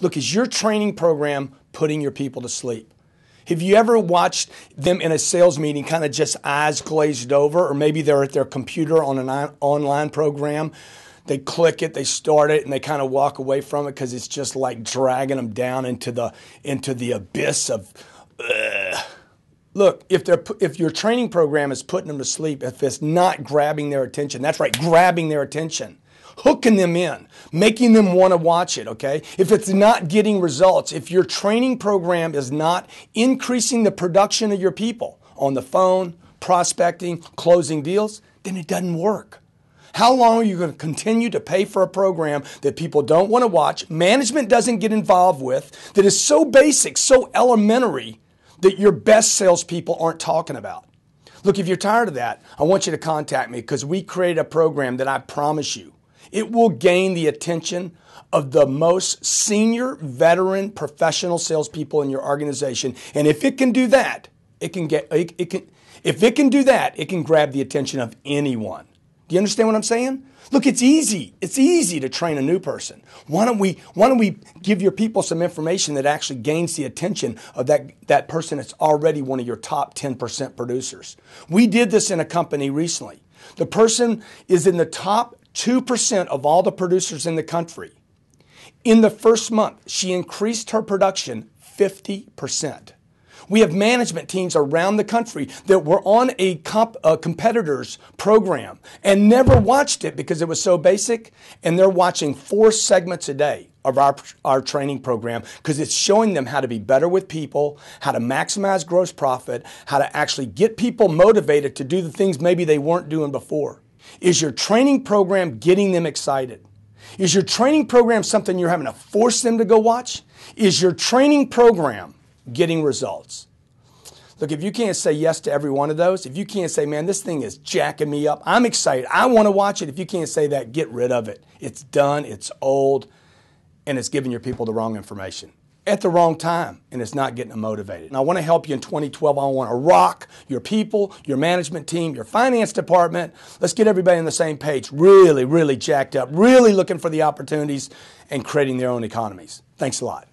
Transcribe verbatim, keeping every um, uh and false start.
Look, is your training program putting your people to sleep? Have you ever watched them in a sales meeting kind of just eyes glazed over, or maybe they're at their computer on an online program? They click it, they start it, and they kind of walk away from it because it's just like dragging them down into the, into the abyss of, ugh. Look, if, they're, if your training program is putting them to sleep, if it's not grabbing their attention, that's right, grabbing their attention, hooking them in, making them want to watch it, okay? If it's not getting results, if your training program is not increasing the production of your people on the phone, prospecting, closing deals, then it doesn't work. How long are you going to continue to pay for a program that people don't want to watch, management doesn't get involved with, that is so basic, so elementary, that your best salespeople aren't talking about? Look, if you're tired of that, I want you to contact me, because we created a program that I promise you, it will gain the attention of the most senior, veteran, professional salespeople in your organization. And if it can do that, it can get, it, it can, if it can do that, it can grab the attention of anyone. Do you understand what I'm saying? Look, it's easy. It's easy to train a new person. Why don't we, why don't we give your people some information that actually gains the attention of that, that person that's already one of your top ten percent producers? We did this in a company recently. The person is in the top two percent of all the producers in the country. In the first month, she increased her production fifty percent. We have management teams around the country that were on a, comp, a competitor's program and never watched it because it was so basic, and they're watching four segments a day of our, our training program because it's showing them how to be better with people, how to maximize gross profit, how to actually get people motivated to do the things maybe they weren't doing before. Is your training program getting them excited? Is your training program something you're having to force them to go watch? Is your training program getting results? Look, if you can't say yes to every one of those, if you can't say, man, this thing is jacking me up, I'm excited, I want to watch it. If you can't say that, get rid of it. It's done, it's old, and it's giving your people the wrong information at the wrong time, and it's not getting them motivated. And I want to help you in twenty twelve. I want to rock your people, your management team, your finance department. Let's get everybody on the same page, really, really jacked up, really looking for the opportunities and creating their own economies. Thanks a lot.